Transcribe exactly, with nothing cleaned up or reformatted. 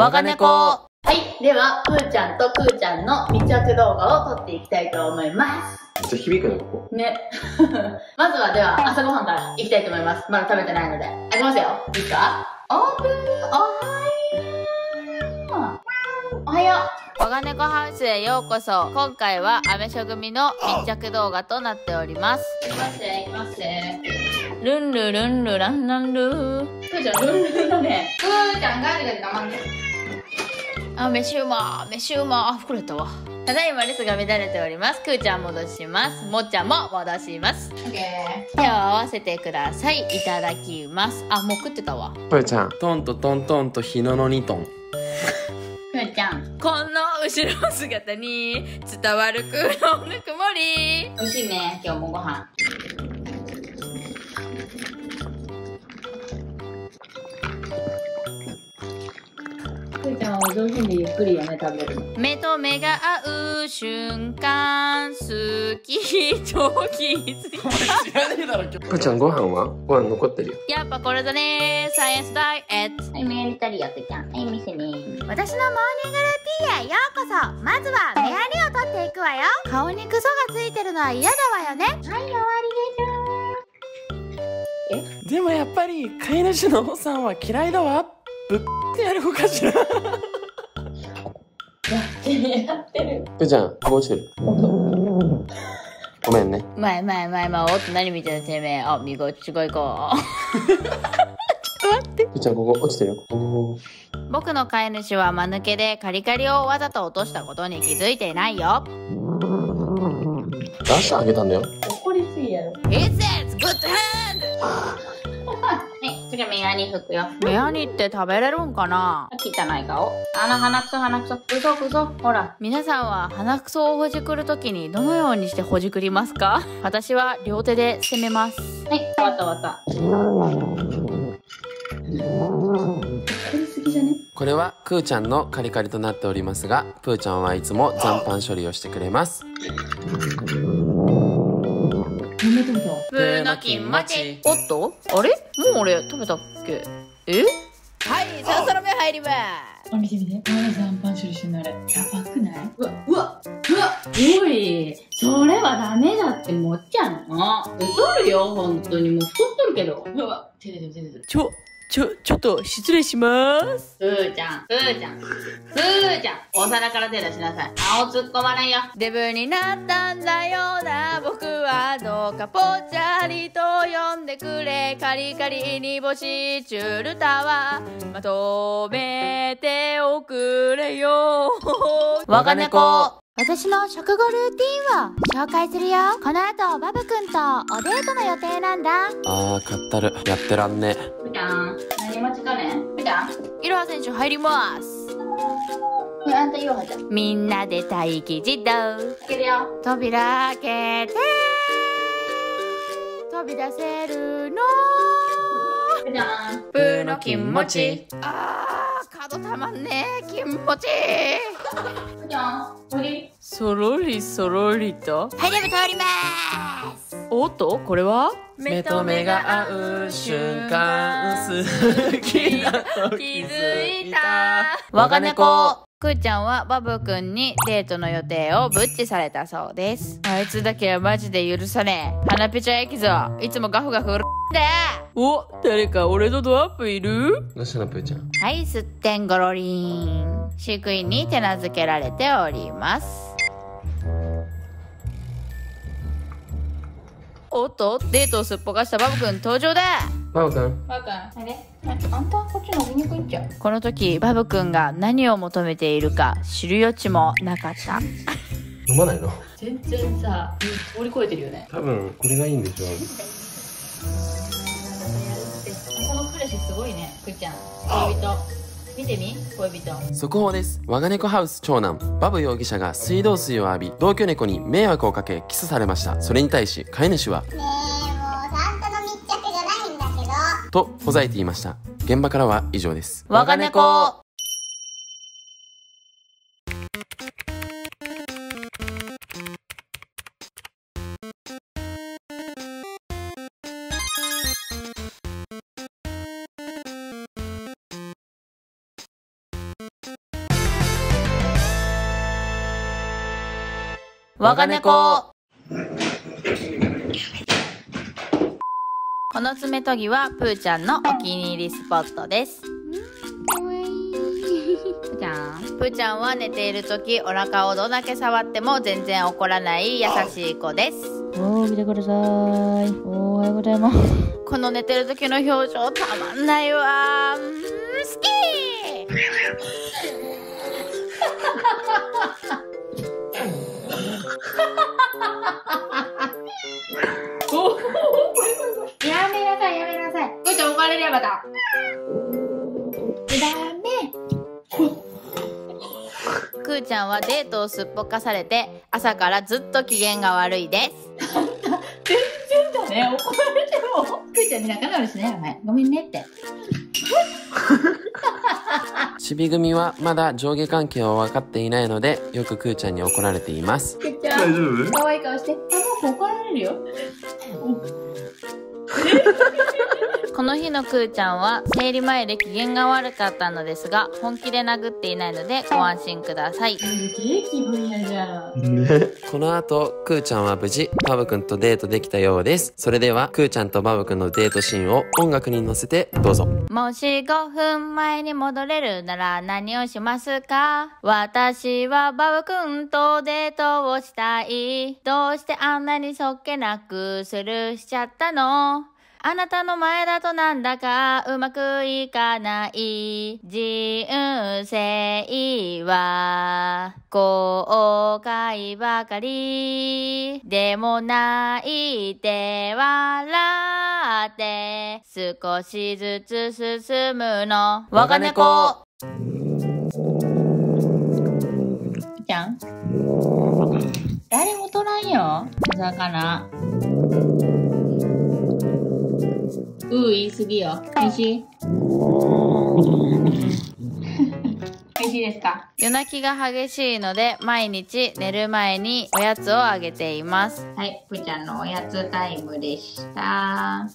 わがねこ。はい、ではぷーちゃんとくーちゃんの密着動画を撮っていきたいと思います。めっちゃ響くね、ここね。まずはでは朝ごはんからいきたいと思います。まだ食べてないので開けますよ。いいですか？オープン。おはよう。おはよう。わがねこハウスへようこそ。今回はアメショ組の密着動画となっております。いきますね、いきますね。ルンルルンルランランルー。くーちゃんルンルンだね。くーちゃんガジガジ黙って。あ、飯うまー、飯うまー。あ、膨れたわ。ただいまレスが乱れております。くーちゃん戻します。もっちゃんも戻します。オッケー。手を合わせてください。いただきます。あ、もう食ってたわ。くーちゃんトントトントンと日野のにトン。くーちゃんこの後ろ姿に伝わる空洞の曇り。美味しいね、今日もご飯。くーちゃんはお上品でゆっくりやね、食べる。目と目が合う瞬間好きと気づいた。知らねえだろ今日。くーちゃんご飯は？ご飯残ってるよ。やっぱこれだね、サイエンスダイエット。はい、メガネタリアくーちゃん。はい、見せねー。私のモーニングルーティンへようこそ。まずはメアリを取っていくわよ。顔にクソがついてるのは嫌だわよね。はい、終わりでしょー。え？でもやっぱり飼い主のおさんは嫌いだわ。ぶっってやるのかしら。やってるやってる。くーちゃん、落ちてる。ごめんね。前前前前、おっと何見てるてめえ。あ、みごちごいこう。くーちゃんここ落ちてるよ。ここ。僕の飼い主は間抜けでカリカリをわざと落としたことに気づいていないよ。出してあげたんだよ。怒りすぎやろ。It is good hand。はい、次はメアニ吹くよ。メアニって食べれるんかな？汚い顔。あの鼻くそ鼻くそ。くそくそ。ほら。皆さんは鼻くそをほじくるときにどのようにしてほじくりますか？私は両手で攻めます。はい、わたわた。これはくーちゃんのカリカリとなっておりますが、ぷーちゃんはいつも残飯処理をしてくれます。ぷーのきんまち。おっと、あれ、もう俺食べたっけ。え、はい、そろそろ目入ります。見て見て、まだ残飯処理してんの。あれやばくない？うわうわうわ、おい、それはダメだって。もっちゃんの太るよ、本当に。もう太っとるけど。うわ、手出てる手出てる。ちょちょ、ちょっと失礼しまーす。ふーちゃん、ふーちゃん、ふーちゃん、お皿から手出しなさい。顔突っ込まないよ。デブになったんだよな、僕はどうかぽっちゃりと呼んでくれ。カリカリ煮干しチュルタはまとめておくれよ。わがねこ。私の食後ルーティーンを紹介するよ。この後バブくんとおデートの予定なんだ。あー、かったる。やってらんね。みたん、何待ちかね。みたん、いろは選手入ります。うん、あんたいろはちゃん。みんなで待機児童。開けるよ。扉開けて飛び出せるの。みたん、ぷーの気持ち。あー、角たまんねー、気持ち。みたん、そろりそろりと。はい、でも通りまーす。おっと、これは目と目が合う瞬間好きだと気づいた。わがねこ。くーちゃんはバブくんにデートの予定をブッチされたそうです。あいつだけはマジで許さねえ。鼻ぺちゃエキゾ、いつもガフガフうるんだ。お、誰か俺のドアップいる？どうしたの、ぷーちゃん。はい、すってんごろりーん。飼育員に手なずけられております。おっと、デートをすっぽかしたバブくん登場だ。バブくんバブくん、あれ、あんたこっち伸びにくいんちゃう。この時バブくんが何を求めているか知る余地もなかった。飲まないの全然さ、通り越えてるよね。多分これがいいんでしょう。この彼氏すごいね、くーちゃん。恋人見てみ、恋人。速報です。わがねこハウス長男バブ容疑者が水道水を浴び同居猫に迷惑をかけキスされました。それに対し飼い主はねえ、もうサンタの密着じゃないんだけどとほざいていました。現場からは以上です。わがねこ。我が猫。この爪研ぎはプーちゃんのお気に入りスポットです。プーちゃんは寝ているときお腹をどんだけ触っても全然怒らない優しい子です。おー、見てください。おはようございます。この寝てるときの表情たまんないわ。んー、好き。やめなさい、やめなさい。プーちゃん怒られるよ、また。プーちゃんはデートをすっぽかされて朝からずっと機嫌が悪いです。あんた全然だね、怒られても。プーちゃんに仲直りしないよね。ごめんねって。チビ組はまだ上下関係を分かっていないのでよくプーちゃんに怒られています。大丈夫？可愛い顔して。あ、もう怒られるよ。この日のくーちゃんは生理前で機嫌が悪かったのですが本気で殴っていないのでご安心ください。すげえ気分やじゃん。この後くーちゃんは無事バブくんとデートできたようです。それではくーちゃんとバブくんのデートシーンを音楽に乗せてどうぞ。もしごふんまえに戻れるなら何をしますか。私はバブくんとデートをしたい。どうしてあんなにそっけなくスルーしちゃったの。あなたの前だとなんだかうまくいかない。人生は後悔ばかり。でも泣いて笑って少しずつ進むの。我が猫。じゃん。誰も取らんよ。お魚。うー、言いすぎよ。おいしい。おいしいですか？夜泣きが激しいので、毎日寝る前におやつをあげています。はい、プーちゃんのおやつタイムでした。